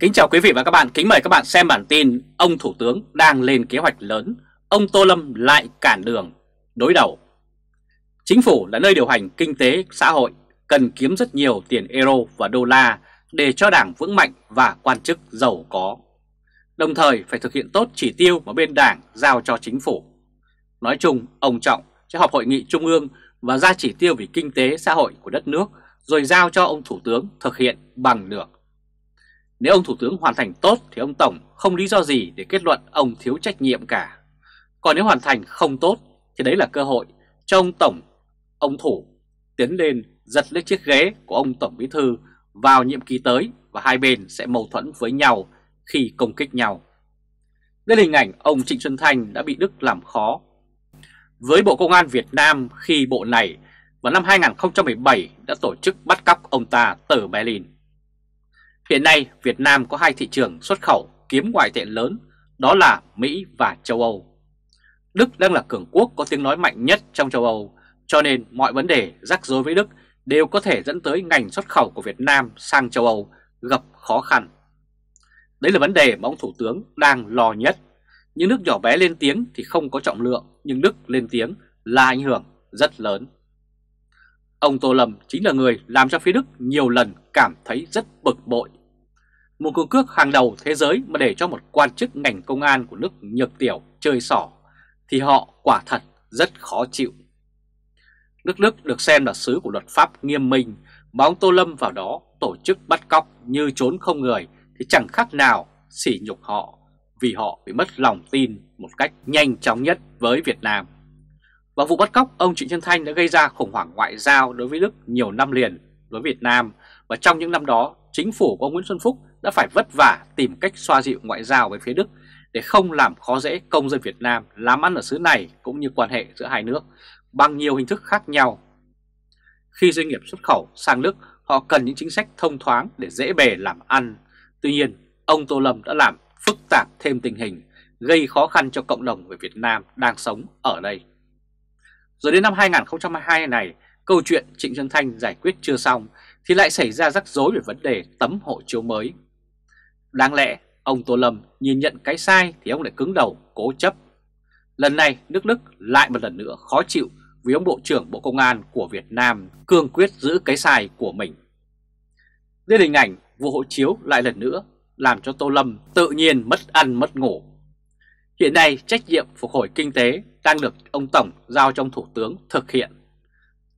Kính chào quý vị và các bạn, kính mời các bạn xem bản tin ông Thủ tướng đang lên kế hoạch lớn, ông Tô Lâm lại cản đường, đối đầu. Chính phủ là nơi điều hành kinh tế, xã hội, cần kiếm rất nhiều tiền euro và đô la để cho đảng vững mạnh và quan chức giàu có. Đồng thời phải thực hiện tốt chỉ tiêu mà bên đảng giao cho chính phủ. Nói chung, ông Trọng sẽ họp hội nghị trung ương và ra chỉ tiêu về kinh tế, xã hội của đất nước rồi giao cho ông Thủ tướng thực hiện bằng được. Nếu ông Thủ tướng hoàn thành tốt thì ông Tổng không lý do gì để kết luận ông thiếu trách nhiệm cả. Còn nếu hoàn thành không tốt thì đấy là cơ hội cho ông Tổng, ông Thủ tiến lên giật lấy chiếc ghế của ông Tổng Bí Thư vào nhiệm kỳ tới và hai bên sẽ mâu thuẫn với nhau khi công kích nhau. Đây là hình ảnh ông Trịnh Xuân Thanh đã bị Đức làm khó. Với Bộ Công an Việt Nam khi bộ này vào năm 2017 đã tổ chức bắt cóc ông ta từ Berlin. Hiện nay Việt Nam có hai thị trường xuất khẩu kiếm ngoại tệ lớn, đó là Mỹ và châu Âu. Đức đang là cường quốc có tiếng nói mạnh nhất trong châu Âu, cho nên mọi vấn đề rắc rối với Đức đều có thể dẫn tới ngành xuất khẩu của Việt Nam sang châu Âu gặp khó khăn. Đấy là vấn đề mà ông Thủ tướng đang lo nhất. Những nước nhỏ bé lên tiếng thì không có trọng lượng, nhưng Đức lên tiếng là ảnh hưởng rất lớn. Ông Tô Lâm chính là người làm cho phía Đức nhiều lần cảm thấy rất bực bội. Một cường quốc hàng đầu thế giới mà để cho một quan chức ngành công an của nước nhược tiểu chơi xỏ thì họ quả thật rất khó chịu. Nước Đức được xem là xứ của luật pháp nghiêm minh, mà ông Tô Lâm vào đó tổ chức bắt cóc như trốn không người thì chẳng khác nào sỉ nhục họ, vì họ bị mất lòng tin một cách nhanh chóng nhất với Việt Nam. Và vụ bắt cóc ông Trịnh Xuân Thanh đã gây ra khủng hoảng ngoại giao đối với Đức nhiều năm liền đối với Việt Nam, và trong những năm đó chính phủ của ông Nguyễn Xuân Phúc đã phải vất vả tìm cách xoa dịu ngoại giao với phía Đức để không làm khó dễ công dân Việt Nam làm ăn ở xứ này cũng như quan hệ giữa hai nước bằng nhiều hình thức khác nhau. Khi doanh nghiệp xuất khẩu sang Đức, họ cần những chính sách thông thoáng để dễ bề làm ăn. Tuy nhiên, ông Tô Lâm đã làm phức tạp thêm tình hình, gây khó khăn cho cộng đồng người Việt Nam đang sống ở đây. Rồi đến năm 2022 này, câu chuyện Trịnh Xuân Thanh giải quyết chưa xong thì lại xảy ra rắc rối về vấn đề tấm hộ chiếu mới. Đáng lẽ ông Tô Lâm nhìn nhận cái sai thì ông lại cứng đầu cố chấp. Lần này nước Đức lại một lần nữa khó chịu vì ông Bộ trưởng Bộ Công an của Việt Nam cương quyết giữ cái sai của mình. Đây là hình ảnh vụ hộ chiếu lại lần nữa làm cho Tô Lâm tự nhiên mất ăn mất ngủ. Hiện nay trách nhiệm phục hồi kinh tế đang được ông Tổng giao cho ông Thủ tướng thực hiện.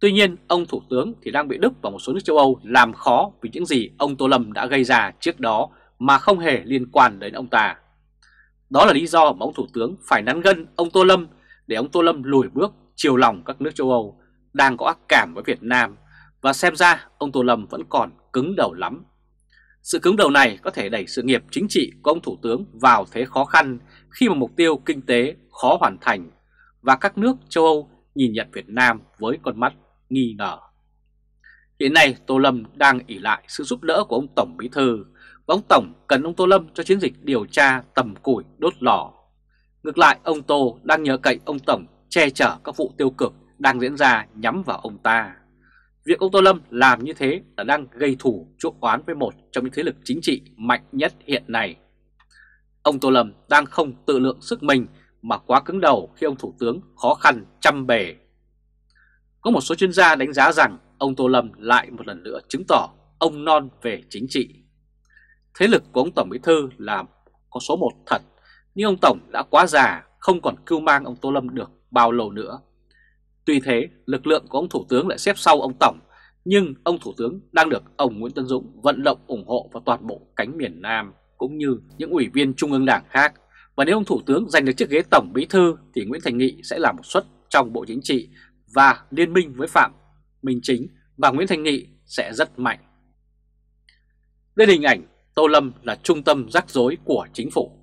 Tuy nhiên ông Thủ tướng thì đang bị Đức và một số nước châu Âu làm khó vì những gì ông Tô Lâm đã gây ra trước đó mà không hề liên quan đến ông ta. Đó là lý do mà ông Thủ tướng phải nắn gân ông Tô Lâm để ông Tô Lâm lùi bước chiều lòng các nước châu Âu đang có ác cảm với Việt Nam, và xem ra ông Tô Lâm vẫn còn cứng đầu lắm. Sự cứng đầu này có thể đẩy sự nghiệp chính trị của ông Thủ tướng vào thế khó khăn khi mà mục tiêu kinh tế khó hoàn thành và các nước châu Âu nhìn nhận Việt Nam với con mắt nghi ngờ. Hiện nay Tô Lâm đang ỷ lại sự giúp đỡ của ông Tổng Bí Thư, và ông Tổng cần ông Tô Lâm cho chiến dịch điều tra tầm củi đốt lò. Ngược lại ông Tô đang nhờ cậy ông Tổng che chở các vụ tiêu cực đang diễn ra nhắm vào ông ta. Việc ông Tô Lâm làm như thế là đang gây thù chuốc oán với một trong những thế lực chính trị mạnh nhất hiện nay. Ông Tô Lâm đang không tự lượng sức mình mà quá cứng đầu khi ông Thủ tướng khó khăn trăm bề. Có một số chuyên gia đánh giá rằng ông Tô Lâm lại một lần nữa chứng tỏ ông non về chính trị. Thế lực của ông Tổng Bí Thư là có số 1 thật, nhưng ông Tổng đã quá già, không còn cưu mang ông Tô Lâm được bao lâu nữa. Tuy thế, lực lượng của ông Thủ tướng lại xếp sau ông Tổng, nhưng ông Thủ tướng đang được ông Nguyễn Tân Dũng vận động ủng hộ vào toàn bộ cánh miền Nam cũng như những ủy viên Trung ương Đảng khác. Và nếu ông Thủ tướng giành được chiếc ghế Tổng Bí Thư thì Nguyễn Thành Nghị sẽ là một suất trong Bộ Chính trị và liên minh với Phạm Minh Chính và Nguyễn Thành Nghị sẽ rất mạnh. Đây là hình ảnh Tô Lâm là trung tâm rắc rối của chính phủ.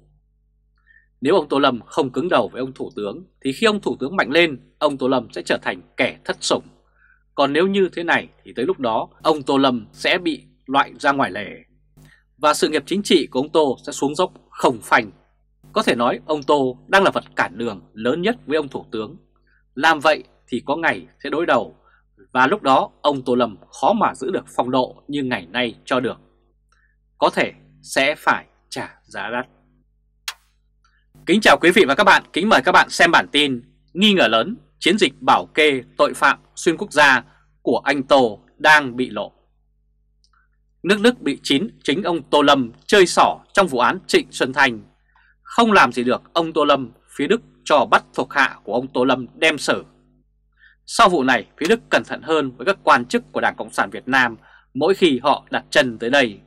Nếu ông Tô Lâm không cứng đầu với ông Thủ tướng thì khi ông Thủ tướng mạnh lên, ông Tô Lâm sẽ trở thành kẻ thất sủng. Còn nếu như thế này thì tới lúc đó ông Tô Lâm sẽ bị loại ra ngoài lề và sự nghiệp chính trị của ông Tô sẽ xuống dốc không phanh. Có thể nói ông Tô đang là vật cản đường lớn nhất với ông Thủ tướng. Làm vậy thì có ngày sẽ đối đầu, và lúc đó ông Tô Lâm khó mà giữ được phong độ như ngày nay cho được. Có thể sẽ phải trả giá đắt. Kính chào quý vị và các bạn, kính mời các bạn xem bản tin nghi ngờ lớn chiến dịch bảo kê tội phạm xuyên quốc gia của anh Tô đang bị lộ. Nước Đức bị chính ông Tô Lâm chơi xỏ trong vụ án Trịnh Xuân Thanh. Không làm gì được ông Tô Lâm, phía Đức cho bắt thuộc hạ của ông Tô Lâm đem xử. Sau vụ này, phía Đức cẩn thận hơn với các quan chức của Đảng Cộng sản Việt Nam mỗi khi họ đặt chân tới đây.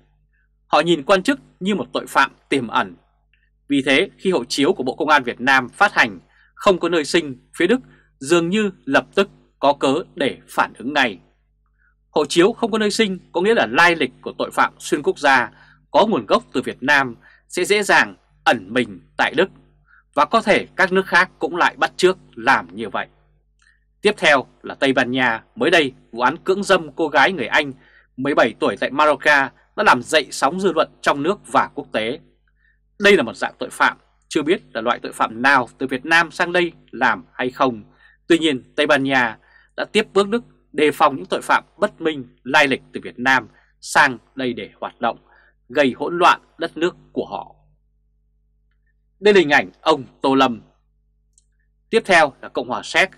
Họ nhìn quan chức như một tội phạm tiềm ẩn. Vì thế, khi hộ chiếu của Bộ Công an Việt Nam phát hành không có nơi sinh, phía Đức dường như lập tức có cớ để phản ứng ngay. Hộ chiếu không có nơi sinh có nghĩa là lai lịch của tội phạm xuyên quốc gia có nguồn gốc từ Việt Nam sẽ dễ dàng ẩn mình tại Đức, và có thể các nước khác cũng lại bắt chước làm như vậy. Tiếp theo là Tây Ban Nha. Mới đây, vụ án cưỡng dâm cô gái người Anh 17 tuổi tại Mallorca đã làm dậy sóng dư luận trong nước và quốc tế. Đây là một dạng tội phạm, chưa biết là loại tội phạm nào từ Việt Nam sang đây làm hay không. Tuy nhiên, Tây Ban Nha đã tiếp bước Đức đề phòng những tội phạm bất minh lai lịch từ Việt Nam sang đây để hoạt động, gây hỗn loạn đất nước của họ. Đây là hình ảnh ông Tô Lâm. Tiếp theo là Cộng hòa Séc.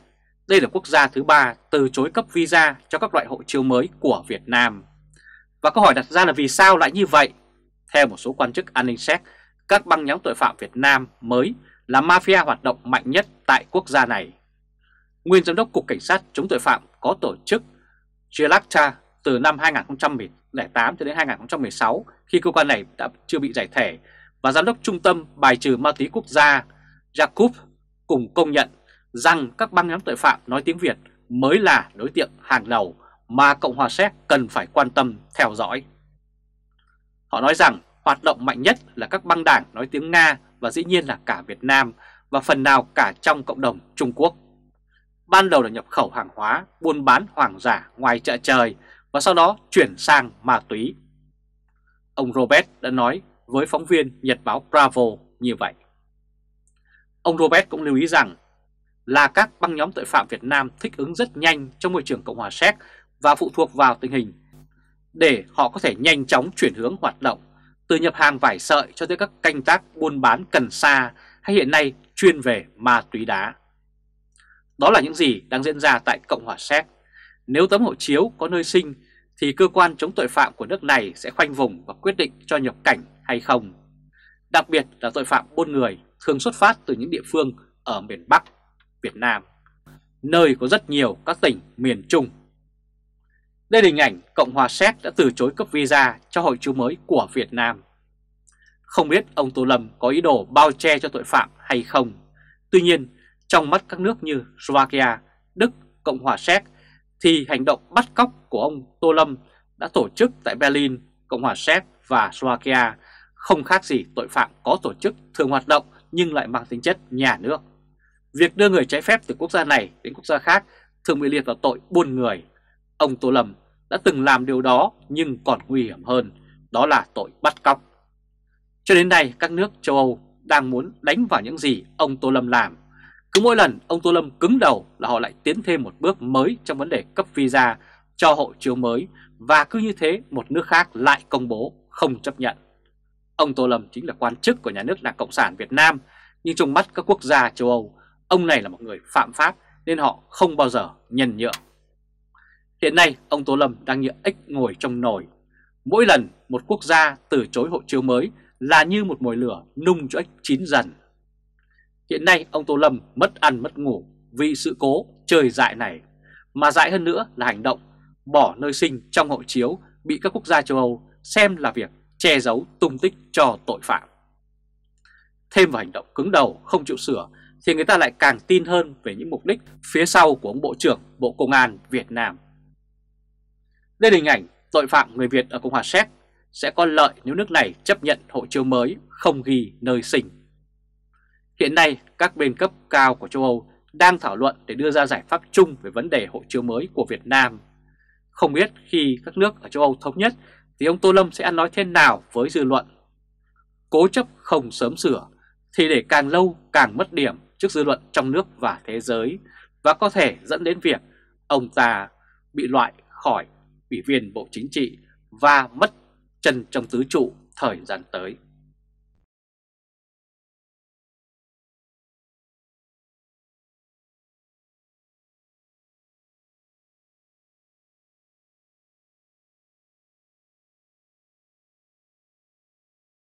Đây là quốc gia thứ ba từ chối cấp visa cho các loại hộ chiếu mới của Việt Nam. Và câu hỏi đặt ra là vì sao lại như vậy? Theo một số quan chức an ninh Séc, các băng nhóm tội phạm Việt Nam mới là mafia hoạt động mạnh nhất tại quốc gia này. Nguyên Giám đốc Cục Cảnh sát chống tội phạm có tổ chức Chilacta từ năm 2008 cho đến 2016, khi cơ quan này đã chưa bị giải thể, và Giám đốc Trung tâm Bài trừ Ma túy Quốc gia Jacob cùng công nhận rằng các băng nhóm tội phạm nói tiếng Việt mới là đối tượng hàng đầu mà Cộng hòa Séc cần phải quan tâm theo dõi. Họ nói rằng hoạt động mạnh nhất là các băng đảng nói tiếng Nga, và dĩ nhiên là cả Việt Nam và phần nào cả trong cộng đồng Trung Quốc. Ban đầu là nhập khẩu hàng hóa, buôn bán hoàng giả ngoài chợ trời và sau đó chuyển sang ma túy. Ông Robert đã nói với phóng viên Nhật báo Bravo như vậy. Ông Robert cũng lưu ý rằng là các băng nhóm tội phạm Việt Nam thích ứng rất nhanh trong môi trường Cộng hòa Séc và phụ thuộc vào tình hình để họ có thể nhanh chóng chuyển hướng hoạt động, từ nhập hàng vải sợi cho tới các canh tác buôn bán cần sa hay hiện nay chuyên về ma túy đá. Đó là những gì đang diễn ra tại Cộng hòa Séc. Nếu tấm hộ chiếu có nơi sinh thì cơ quan chống tội phạm của nước này sẽ khoanh vùng và quyết định cho nhập cảnh hay không. Đặc biệt là tội phạm buôn người thường xuất phát từ những địa phương ở miền Bắc Việt Nam, nơi có rất nhiều các tỉnh miền Trung. Đây là hình ảnh Cộng hòa Séc đã từ chối cấp visa cho hộ chiếu mới của Việt Nam. Không biết ông Tô Lâm có ý đồ bao che cho tội phạm hay không. Tuy nhiên, trong mắt các nước như Slovakia, Đức, Cộng hòa Séc thì hành động bắt cóc của ông Tô Lâm đã tổ chức tại Berlin, Cộng hòa Séc và Slovakia không khác gì tội phạm có tổ chức thường hoạt động nhưng lại mang tính chất nhà nước. Việc đưa người trái phép từ quốc gia này đến quốc gia khác thường bị liệt vào tội buôn người. Ông Tô Lâm đã từng làm điều đó, nhưng còn nguy hiểm hơn, đó là tội bắt cóc. Cho đến nay, các nước châu Âu đang muốn đánh vào những gì ông Tô Lâm làm. Cứ mỗi lần ông Tô Lâm cứng đầu là họ lại tiến thêm một bước mới trong vấn đề cấp visa cho hộ chiếu mới, và cứ như thế một nước khác lại công bố không chấp nhận. Ông Tô Lâm chính là quan chức của nhà nước Đảng Cộng sản Việt Nam, nhưng trong mắt các quốc gia châu Âu, ông này là một người phạm pháp nên họ không bao giờ nhân nhượng. Hiện nay, ông Tô Lâm đang như ếch ngồi trong nồi. Mỗi lần một quốc gia từ chối hộ chiếu mới là như một mồi lửa nung cho ếch chín dần. Hiện nay, ông Tô Lâm mất ăn mất ngủ vì sự cố chơi dại này. Mà dại hơn nữa là hành động bỏ nơi sinh trong hộ chiếu bị các quốc gia châu Âu xem là việc che giấu tung tích cho tội phạm. Thêm vào hành động cứng đầu không chịu sửa thì người ta lại càng tin hơn về những mục đích phía sau của ông Bộ trưởng Bộ Công an Việt Nam. Đây là hình ảnh tội phạm người Việt ở Cộng hòa Séc sẽ có lợi nếu nước này chấp nhận hộ chiếu mới không ghi nơi sinh. Hiện nay, các bên cấp cao của châu Âu đang thảo luận để đưa ra giải pháp chung về vấn đề hộ chiếu mới của Việt Nam. Không biết khi các nước ở châu Âu thống nhất thì ông Tô Lâm sẽ ăn nói thế nào với dư luận. Cố chấp không sớm sửa thì để càng lâu càng mất điểm trước dư luận trong nước và thế giới, và có thể dẫn đến việc ông ta bị loại khỏi Ủy viên Bộ Chính trị và mất chân trong tứ trụ thời gian tới.